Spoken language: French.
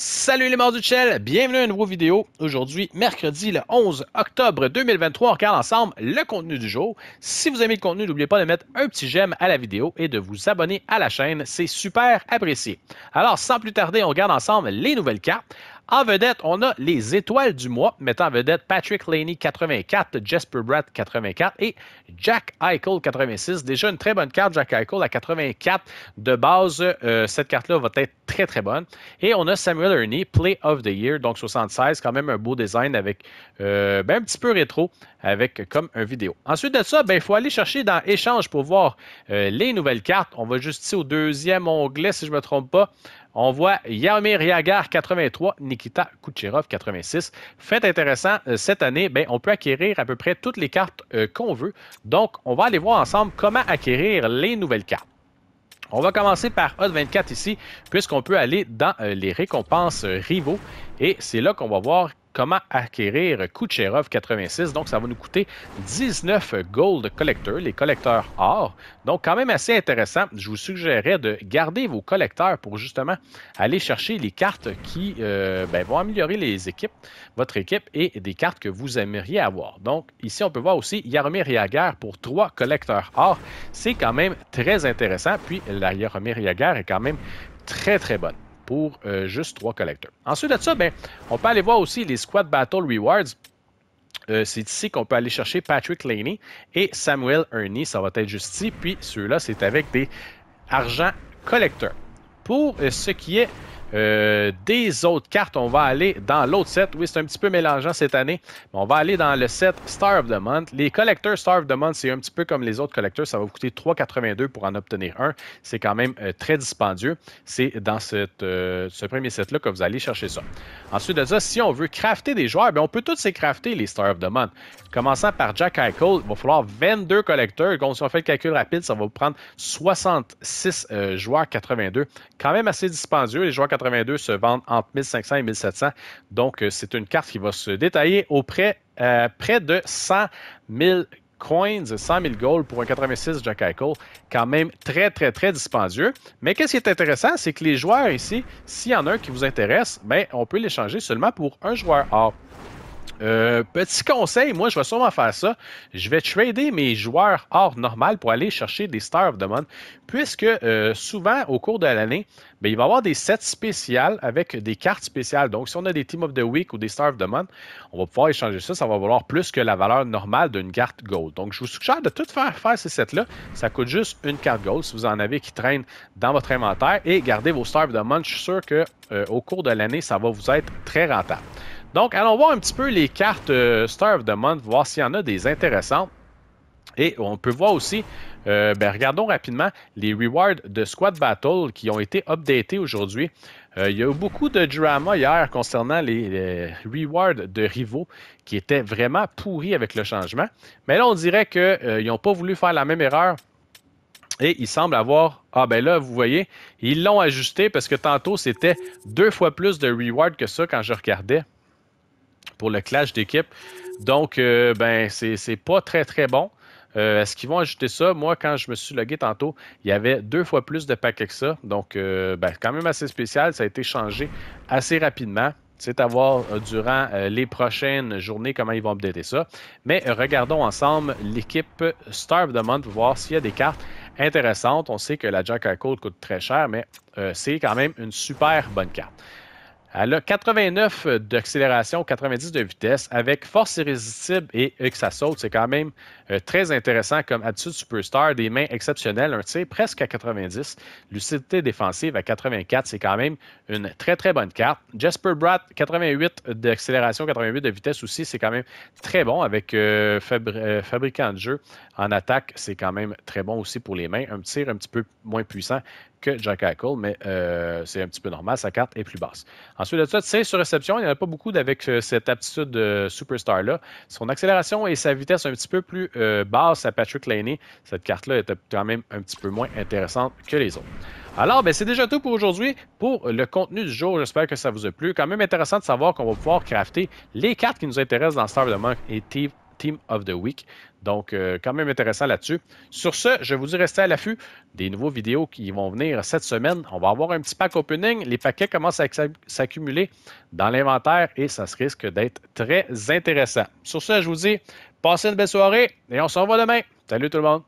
Salut les Mordu de Chel, bienvenue à une nouvelle vidéo. Aujourd'hui, mercredi le 11 octobre 2023, on regarde ensemble le contenu du jour. Si vous aimez le contenu, n'oubliez pas de mettre un petit j'aime à la vidéo et de vous abonner à la chaîne, c'est super apprécié. Alors, sans plus tarder, on regarde ensemble les nouvelles cartes. En vedette, on a les étoiles du mois, mettant en vedette Patrik Laine 84, Jasper Bratt 84 et Jack Eichel 86. Déjà une très bonne carte, Jack Eichel à 84 de base. Cette carte-là va être très très bonne. Et on a Samuel Ernie, Play of the Year, donc 76, quand même un beau design avec un petit peu rétro, avec comme un vidéo. Ensuite de ça, il faut aller chercher dans Échange pour voir les nouvelles cartes. On va juste ici au deuxième onglet, si je ne me trompe pas. On voit Jaromír Jágr 83, Nikita Kucherov 86. Fait intéressant, cette année, on peut acquérir à peu près toutes les cartes qu'on veut. Donc, on va aller voir ensemble comment acquérir les nouvelles cartes. On va commencer par Hot24 ici, puisqu'on peut aller dans les récompenses rivaux. Et c'est là qu'on va voir comment acquérir Kucherov 86. Donc, ça va nous coûter 19 Gold Collectors, les collecteurs or. Donc, quand même assez intéressant. Je vous suggérerais de garder vos collecteurs pour justement aller chercher les cartes qui vont améliorer les équipes, votre équipe, et des cartes que vous aimeriez avoir. Donc, ici, on peut voir aussi Jaromír Jágr pour 3 collecteurs or. C'est quand même très intéressant. Puis, la Jaromír Jágr est quand même très, très bonne pour juste 3 collecteurs. Ensuite de ça, on peut aller voir aussi les Squad Battle Rewards. C'est ici qu'on peut aller chercher Patrik Laine et Samuel Ernie. Ça va être juste ici. Puis ceux-là, c'est avec des argent collecteurs. Pour ce qui est des autres cartes, on va aller dans l'autre set. Oui, c'est un petit peu mélangeant cette année, mais on va aller dans le set Star of the Month. Les collecteurs Star of the Month, c'est un petit peu comme les autres collecteurs. Ça va vous coûter 3,82 pour en obtenir un. C'est quand même très dispendieux. C'est dans ce premier set-là que vous allez chercher ça. Ensuite de ça, si on veut crafter des joueurs, on peut tous les crafter, les Star of the Month. Commençant par Jack Eichel, il va falloir 22 collecteurs. Donc, si on fait le calcul rapide, ça va vous prendre 66 joueurs 82. Quand même assez dispendieux. Les joueurs 82 se vendent entre 1500 et 1700. Donc, c'est une carte qui va se détailler auprès près de 100 000 coins, 100 000 gold pour un 86 Jack Eichel. Quand même très, très, très dispendieux. Mais qu'est-ce qui est intéressant, c'est que les joueurs ici, s'il y en a un qui vous intéresse, on peut l'échanger seulement pour un joueur or. Petit conseil, moi je vais sûrement faire ça. Je vais trader mes joueurs hors normal pour aller chercher des Star of the Month, puisque souvent au cours de l'année, il va y avoir des sets spéciales avec des cartes spéciales. Donc si on a des Team of the Week ou des Star of the Month, on va pouvoir échanger ça. Ça va valoir plus que la valeur normale d'une carte gold. Donc je vous suggère de tout faire ces sets-là. Ça coûte juste une carte gold si vous en avez qui traînent dans votre inventaire, et gardez vos Star of the Month. Je suis sûr que au cours de l'année, ça va vous être très rentable. Donc, allons voir un petit peu les cartes Star of the Month, voir s'il y en a des intéressantes. Et on peut voir aussi, regardons rapidement les rewards de Squad Battle qui ont été updatés aujourd'hui. Il y a eu beaucoup de drama hier concernant les rewards de rivaux qui étaient vraiment pourris avec le changement. Mais là, on dirait qu'ils n'ont pas voulu faire la même erreur. Et il semble avoir... Ah, là, vous voyez, ils l'ont ajusté parce que tantôt, c'était 2 fois plus de rewards que ça quand je regardais pour le clash d'équipe. Donc, c'est pas très, très bon. Est-ce qu'ils vont ajouter ça? Moi, quand je me suis logué tantôt, il y avait 2 fois plus de paquets que ça. Donc, quand même assez spécial. Ça a été changé assez rapidement. C'est à voir durant les prochaines journées comment ils vont updater ça. Mais regardons ensemble l'équipe Star of the Month pour voir s'il y a des cartes intéressantes. On sait que la Jack Eichel coûte très cher, mais c'est quand même une super bonne carte. Elle a 89 d'accélération, 90 de vitesse, avec force irrésistible et que ça saute. C'est quand même très intéressant comme attitude superstar, des mains exceptionnelles, un tir presque à 90, lucidité défensive à 84. C'est quand même une très, très bonne carte. Jasper Bratt, 88 d'accélération, 88 de vitesse aussi. C'est quand même très bon avec fabricant de jeu en attaque. C'est quand même très bon aussi pour les mains. Un tir un petit peu moins puissant que Jack Eichel, mais c'est un petit peu normal, sa carte est plus basse. Ensuite de ça, tir sur réception, il n'y en a pas beaucoup avec cette aptitude superstar-là. Son accélération et sa vitesse un petit peu plus basse à Patrik Laine. Cette carte-là est quand même un petit peu moins intéressante que les autres. Alors, c'est déjà tout pour aujourd'hui, pour le contenu du jour. J'espère que ça vous a plu. Quand même intéressant de savoir qu'on va pouvoir crafter les cartes qui nous intéressent dans Star of the Month et Team of the Week. Donc, quand même intéressant là-dessus. Sur ce, je vous dis restez à l'affût des nouveaux vidéos qui vont venir cette semaine. On va avoir un petit pack opening. Les paquets commencent à s'accumuler dans l'inventaire et ça se risque d'être très intéressant. Sur ce, je vous dis, passez une belle soirée et on se revoit demain. Salut tout le monde!